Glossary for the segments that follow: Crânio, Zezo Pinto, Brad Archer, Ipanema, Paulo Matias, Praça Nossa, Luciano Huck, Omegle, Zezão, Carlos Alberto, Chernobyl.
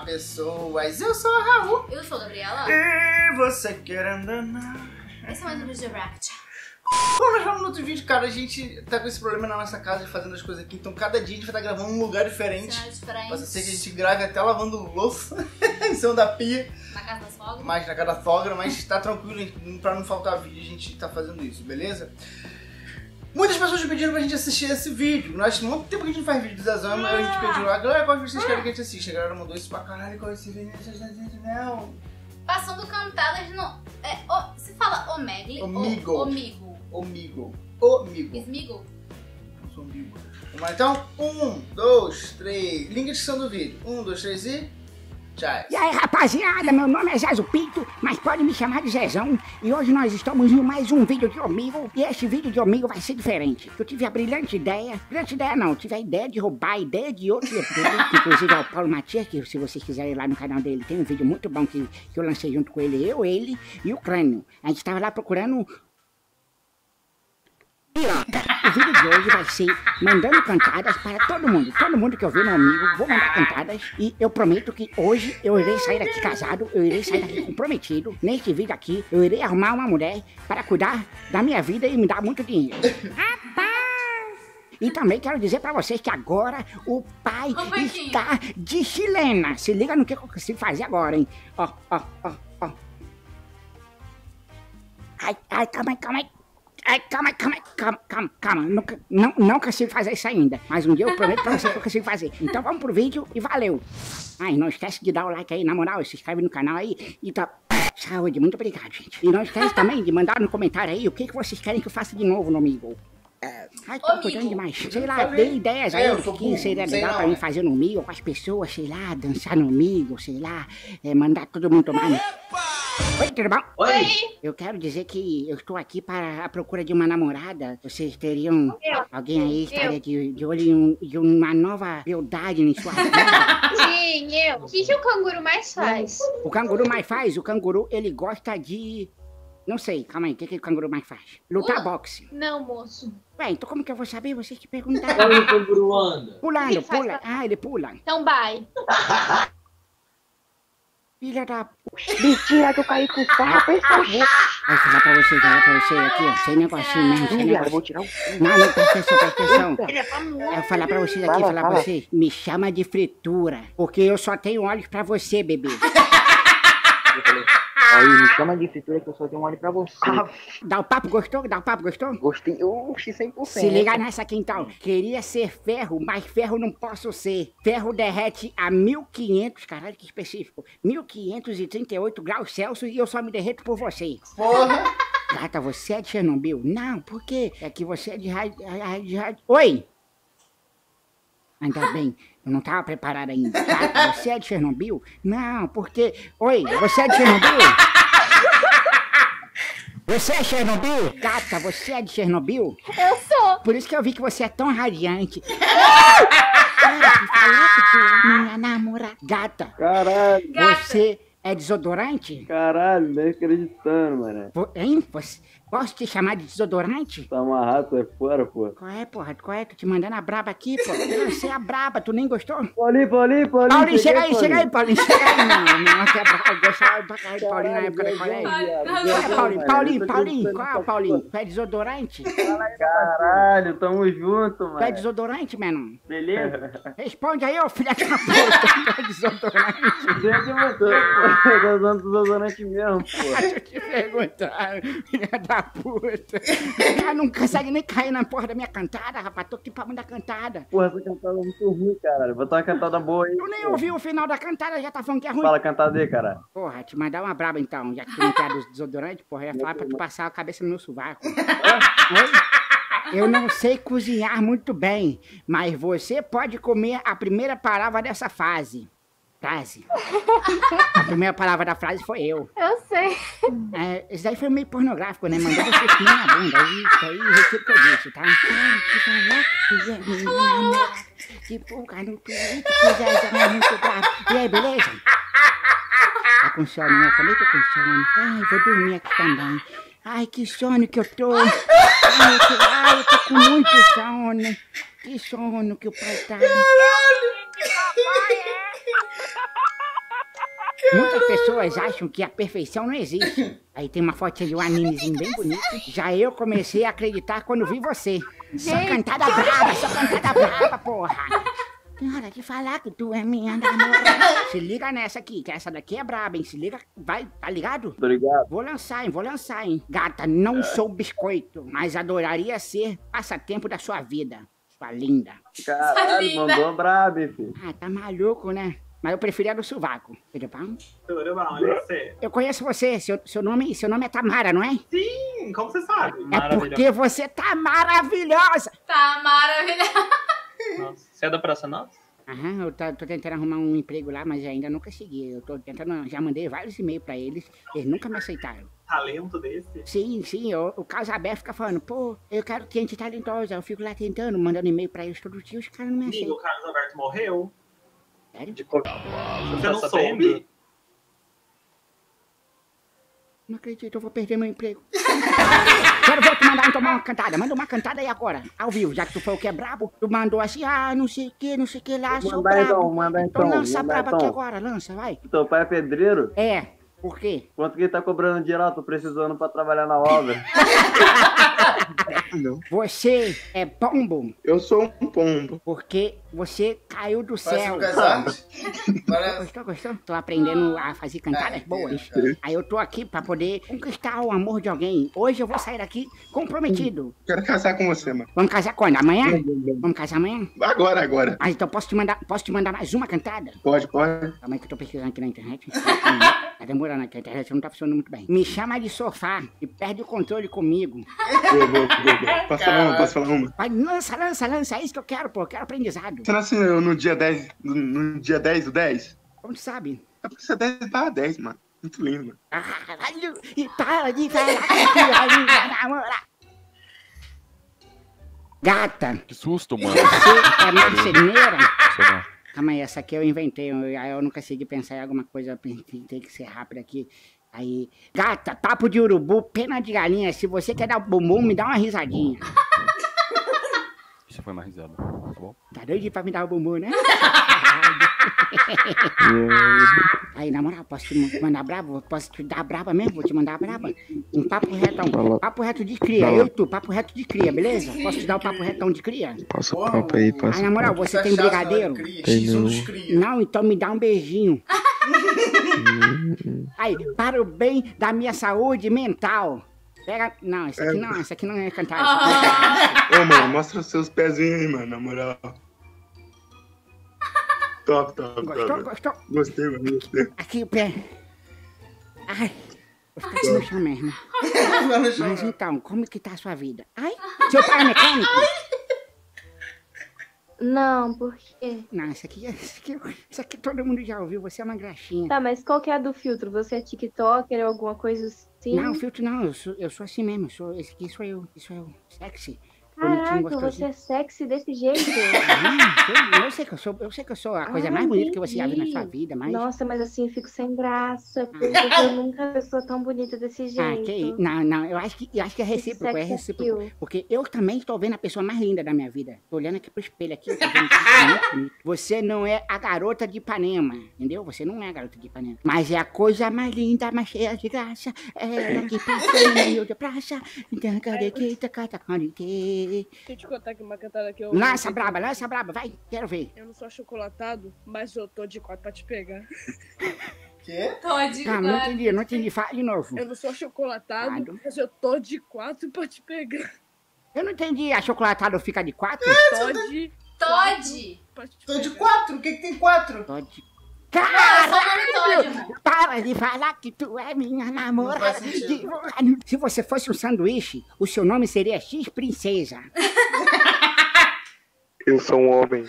chamar pessoas. Eu sou a Raul. Eu sou a Gabriela. E você querendo andar. Esse é mais um vídeo de Rapture. Como nós falamos no outro vídeo, cara, a gente tá com esse problema na nossa casa de fazendo as coisas aqui. Então cada dia a gente vai estar gravando em um lugar diferente. Pode ser que a gente grave até lavando louça em cima da pia. Na casa da sogra. Mas na casa da sogra, mas tá tranquilo. Pra não faltar vídeo, a gente tá fazendo isso, beleza? Muitas pessoas pediram pra gente assistir esse vídeo. Nós, muito tempo que a gente faz vídeo do Zezão, mas a gente pediu lá, galera, qual vocês querem que a gente assista? A galera mandou isso pra caralho, qual esse vídeo? Não. Passando cantadas no... você fala Omegle ou Omigo? Omigo. Omigo. Esmigo? Não sou Omigo. Vamos lá, então. 1, 2, 3. Link na descrição do vídeo. 1, 2, 3 e... Tchau. E aí, rapaziada, meu nome é Zezo Pinto, mas pode me chamar de Zezão. E hoje nós estamos em mais um vídeo de Omegle. E este vídeo de Omegle vai ser diferente. Eu tive a brilhante ideia... Brilhante ideia não, tive a ideia de roubar a ideia de outro que inclusive é o Paulo Matias, que se vocês quiserem ir lá no canal dele, tem um vídeo muito bom que eu lancei junto com ele. Ele e o Crânio. A gente tava lá procurando... Piroca. O vídeo de hoje vai ser mandando cantadas para todo mundo que eu ver, meu amigo, vou mandar cantadas e eu prometo que hoje eu irei sair daqui casado, eu irei sair daqui comprometido, neste vídeo aqui eu irei arrumar uma mulher para cuidar da minha vida e me dar muito dinheiro. E também quero dizer pra vocês que agora o pai está de chilena, se liga no que eu consigo fazer agora, hein, ó. Ai, calma aí. Calma. Não consigo fazer isso ainda. Mas um dia eu prometo pra você que eu consigo fazer. Então vamos pro vídeo e valeu. Ai, não esquece de dar o like aí, na moral. Se inscreve no canal aí e tá... Saúde, muito obrigado, gente. E não esquece também de mandar no comentário aí o que vocês querem que eu faça de novo no Omegle. Ai, tô cuidando demais. Sei lá, dei ideias aí do que seria legal pra mim fazer no Omegle, com as pessoas, sei lá, dançar no Omegle, sei lá, mandar todo mundo tomar... Oi, tudo bom? Oi! Eu quero dizer que eu estou aqui para a procura de uma namorada. Vocês teriam... Alguém aí estaria de olho de uma nova beldade em sua vida? Sim, eu. O que o canguru mais faz? O canguru mais faz? O canguru, ele gosta de... Não sei, calma aí, o que o canguru mais faz? Lutar boxe. Não, moço. Ué, então como que eu vou saber? Vocês que perguntaram. Como o canguru anda? Pula. Ah, ele pula. Então vai. Filha da... Mentira que eu caí com o carro, por favor. Vou falar pra você, aqui, ó. Sem negocinho mesmo, sem negocinho. Eu vou tirar o... Não, presta atenção. Eu vou falar pra vocês aqui, Me chama de fritura, porque eu só tenho olhos pra você, bebê. Aí, me chama de fritura que eu só tenho um olho pra você. Dá o papo, gostou? Gostei, eu achei 100%. Se liga nessa aqui então. Queria ser ferro, mas ferro não posso ser. Ferro derrete a 1500, caralho, que específico. 1538 graus Celsius e eu só me derreto por você. Porra! Gata, você é de Chernobyl? Não, por quê? É que você é de rádio... Oi! Ainda bem, eu não tava preparada ainda. Ah, você é de Chernobyl? Não, porque... Oi, você é de Chernobyl? Você é Chernobyl? Gata, você é de Chernobyl? Eu sou. Por isso que eu vi que você é tão radiante. Minha namorada. Gata. Caralho. Você é desodorante? Caralho, não acreditando, mano. Hein? Você... Posso te chamar de desodorante? Tá amarrado, é fora, pô. Qual é? Tô te mandando a braba aqui, pô. Você é a braba, tu nem gostou? Paulinho. Paulinho, chega aí, Paulinho. Não, você é braba. Eu gostava pra caralho de Paulinho na época da colégio. Paulinho, qual é, Paulinho? Tu é desodorante? Caralho, tamo junto, mano. Tu é desodorante, mano? Beleza? Responde aí, ô filha da puta. Tu é desodorante? Você que mandou, pô. Eu tô usando desodorante mesmo, pô. Deixa eu te perguntar, filha da puta. Ela não consegue nem cair na porra da minha cantada, rapaz. Tô aqui pra mandar cantada. Porra, essa cantada é muito ruim, cara. Vou dar uma cantada boa aí. Tu nem ouviu o final da cantada, já tá falando que é ruim. Fala cantada aí, cara. Porra, te mandar uma braba então. Já que tu não quer dos desodorantes, porra, eu ia falar pra tu passar a cabeça no meu sovaco. Eu não sei cozinhar muito bem, mas você pode comer a primeira palavra dessa frase. A primeira palavra da frase foi eu. Eu sei. Isso daí foi meio pornográfico, né? Mandou você comer na bunda. Isso aí, recebo que eu disse, tá? E aí, beleza? Tá com sono, eu também tô com sono. Ai, vou dormir aqui também. Ai, que sono que eu tô. Ai, eu tô com muito sono. Que sono que o pai tá. Caralho! Que papai é? Muitas pessoas acham que a perfeição não existe. Aí tem uma foto de um animezinho bem bonito. Já eu comecei a acreditar quando vi você. Só cantada brava, porra. Tem hora de falar que tu é minha namorada. Se liga nessa aqui, que essa daqui é braba, hein? Se liga, vai, tá ligado? Tô ligado. Vou lançar, hein? Vou lançar, hein? Gata, não sou biscoito, mas adoraria ser passatempo da sua vida. Sua linda. Caralho, mandou braba, filho. Ah, tá maluco, né? Mas eu preferia do sovaco. Tudo bom? Tudo bom, e você? Eu conheço você. Seu nome é Tamara, não é? Sim, como você sabe? É porque você tá maravilhosa. Tá maravilhosa. Nossa, você é da Praça Nossa? Aham, eu tô tentando arrumar um emprego lá, mas ainda não consegui. Eu tô tentando, já mandei vários e-mails pra eles. Eles nunca me aceitaram. Talento desse? Sim, o Carlos Alberto fica falando, pô, eu quero gente talentosa. Eu fico lá tentando, mandando e-mail pra eles todo dia, os caras não me aceitam. E o Carlos Alberto morreu. Sério? Você não soube? Não acredito, eu vou perder meu emprego. Quero ver tu mandar tomar uma cantada. Manda uma cantada aí agora, ao vivo, já que tu foi o que é brabo. Tu mandou assim, ah, não sei o que lá, sou brabo. Manda então, lança a braba aqui agora, lança, vai. Teu pai é pedreiro? É, por quê? Quanto que ele tá cobrando dinheiro? Eu tô precisando pra trabalhar na obra. Você é pombo? Eu sou um pombo. Porque você caiu do céu. Gostou? Tô aprendendo a fazer cantadas boas. Aí eu tô aqui pra poder conquistar o amor de alguém. Hoje eu vou sair daqui comprometido. Quero casar com você, mano. Vamos casar quando? Amanhã? Vamos casar amanhã? Agora. Ah, então posso te mandar mais uma cantada? Pode. Calma aí que eu tô pesquisando aqui na internet. Tá demorando aqui, a internet não tá funcionando muito bem. Me chama de sofá e perde o controle comigo. Vou. Posso falar uma? Vai, lança, é isso que eu quero, pô, eu quero aprendizado. Você nasceu no dia 10, no dia 10 do 10? Como tu sabe? É porque você é 10/10, mano, muito lindo, mano. Caralho, e para de namorar. Gata. Que susto, mano. Você é marceneira? Calma aí, essa aqui eu inventei, eu não consegui pensar em alguma coisa, tem que ser rápido aqui. Aí, gata, papo de urubu, pena de galinha, se você quer dar o bumbum, me dá uma risadinha. Isso foi uma risada, tá bom? Tá doido pra me dar o bumbum, né? Aí, na moral, posso te mandar braba? Posso te dar braba mesmo? Vou te mandar braba. Um papo retão. Papo reto de cria. Eu e tu, papo reto de cria, beleza? Posso te dar o papo retão de cria? Passa o papo aí, passa. Aí, na moral, você tem brigadeiro? Não, então me dá um beijinho. Aí, para o bem da minha saúde mental. Pega. Não, essa aqui não é cantar. Ô, mano, mostra os seus pezinhos aí, mano, na moral. Top. Gostou? Gostei, mano, gostei. Aqui o pé. Ai, vou ficar aqui no chão mesmo. Mas então, como que tá a sua vida? Ai, seu pai é mecânico? Não, por quê? Não, isso aqui todo mundo já ouviu, você é uma graxinha. Tá, mas qual que é a do filtro? Você é tiktoker ou alguma coisa assim? Não, filtro não, eu sou assim mesmo, esse aqui sou eu, sexy. Caraca, você é sexy desse jeito. Eu sei que eu sou a coisa mais bonita que você já viu na sua vida, mas... Nossa, mas assim, eu fico sem graça, porque eu nunca sou tão bonita desse jeito. Ah, que... Não, eu acho que é recíproco. Porque eu também estou vendo a pessoa mais linda da minha vida. Tô olhando aqui pro espelho aqui. Você não é a garota de Ipanema, entendeu? Você não é a garota de Ipanema. Mas é a coisa mais linda, mais cheia de graça. É ela que passa no meio da praça. Deixa eu te contar que uma cantada que eu... Lança braba, vai, quero ver. Eu não sou achocolatado, mas eu tô de quatro pra te pegar. Quê? Tô de quatro. Não entendi, fala de novo. Eu não sou achocolatado, mas eu tô de quatro pra te pegar. Eu não entendi, achocolatado fica de quatro? Tô de quatro, o que que tem quatro? Tô de... Caralho! Para de falar que tu é minha namorada. Se você fosse um sanduíche, o seu nome seria X Princesa. Eu sou um homem.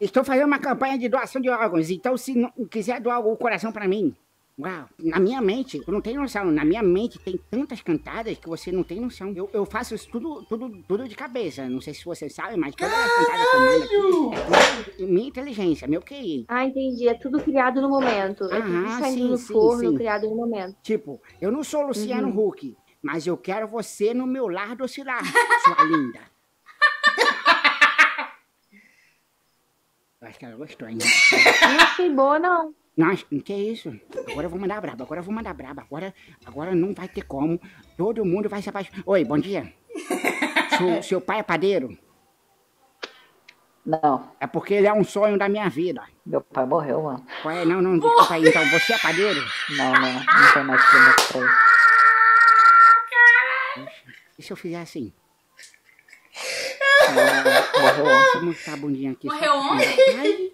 Estou fazendo uma campanha de doação de órgãos, então se não quiser doar o coração pra mim. Uau, na minha mente, eu não tenho noção, na minha mente tem tantas cantadas que você não tem noção. Eu faço isso tudo de cabeça, não sei se você sabe, mas todas as cantadas que eu mando aqui, é tudo minha inteligência, meu QI. Ah, entendi, é tudo criado no momento, é tudo saindo do forno, criado no momento. Tipo, eu não sou Luciano Huck, mas eu quero você no meu lar docilar, sua linda. Acho que ela gostou, hein? Não achei boa, não. Nossa, que isso? Agora eu vou mandar braba, agora eu vou mandar braba. Agora não vai ter como. Todo mundo vai se apaixonar. Oi, bom dia. Seu pai é padeiro? Não. É porque ele é um sonho da minha vida. Meu pai morreu, mano. Ué, não, desculpa aí. Então, você é padeiro? Não tem mais que meu pai. E se eu fizer assim? Morreu ontem. Deixa eu mostrar a bundinha aqui. Morreu ontem?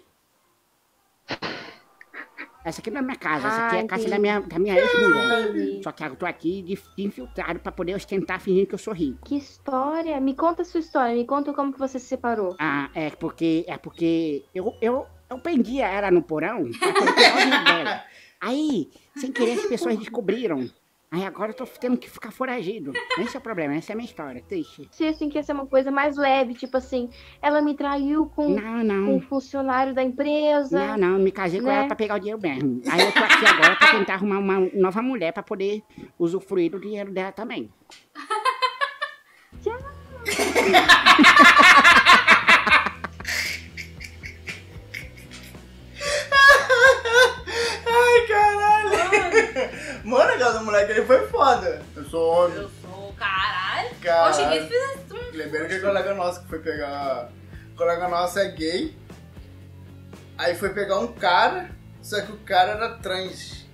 Essa aqui não é minha casa, essa aqui é a casa da minha ex-mulher. Só que eu tô aqui de infiltrado pra poder ostentar fingindo que eu sou rico. Que história? Me conta a sua história, me conta como que você se separou. É porque eu pendia ela no porão, dela. Aí, sem querer, as pessoas descobriram. Aí agora eu tô tendo que ficar foragido. Esse é o problema, essa é a minha história, triste. Se assim que essa é uma coisa mais leve, tipo assim, ela me traiu com um funcionário da empresa. Não, me casei com ela pra pegar o dinheiro mesmo. Aí eu tô aqui agora pra tentar arrumar uma nova mulher pra poder usufruir do dinheiro dela também. Tchau! Ai, caralho! Mano, aquela do moleque ali foi foda. Eu sou homem. Eu sou caralho. Eu cheguei e fiz isso. Lembrando que é colega nosso que foi pegar. O colega nosso é gay. Aí foi pegar um cara, só que o cara era trans.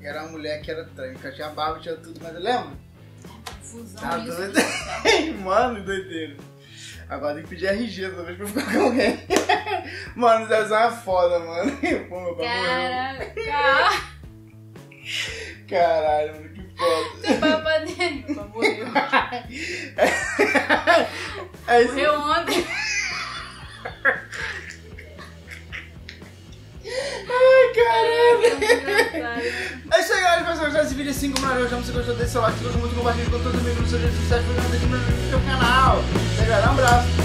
E era uma mulher que era trans. Que tinha barba, tinha tudo, mas lembra? Fusão. Ah, doideira. Mano, doideira. Agora tem que pedir RG toda vez pra ficar com alguém. Mano, o Zezão é foda, mano. Pô, meu pai morreu. Caraca. Caralho, mano, que foda. Seu pai padeiro, morreu. Morreu ontem. Ai, caralho. É isso aí, galera. Pessoal, já esse vídeo é 5 maravilhoso. Já você gostou desse like, se gostou muito, compartilha com todos os amigos nos seus redes sociais, no seu canal. Um abraço.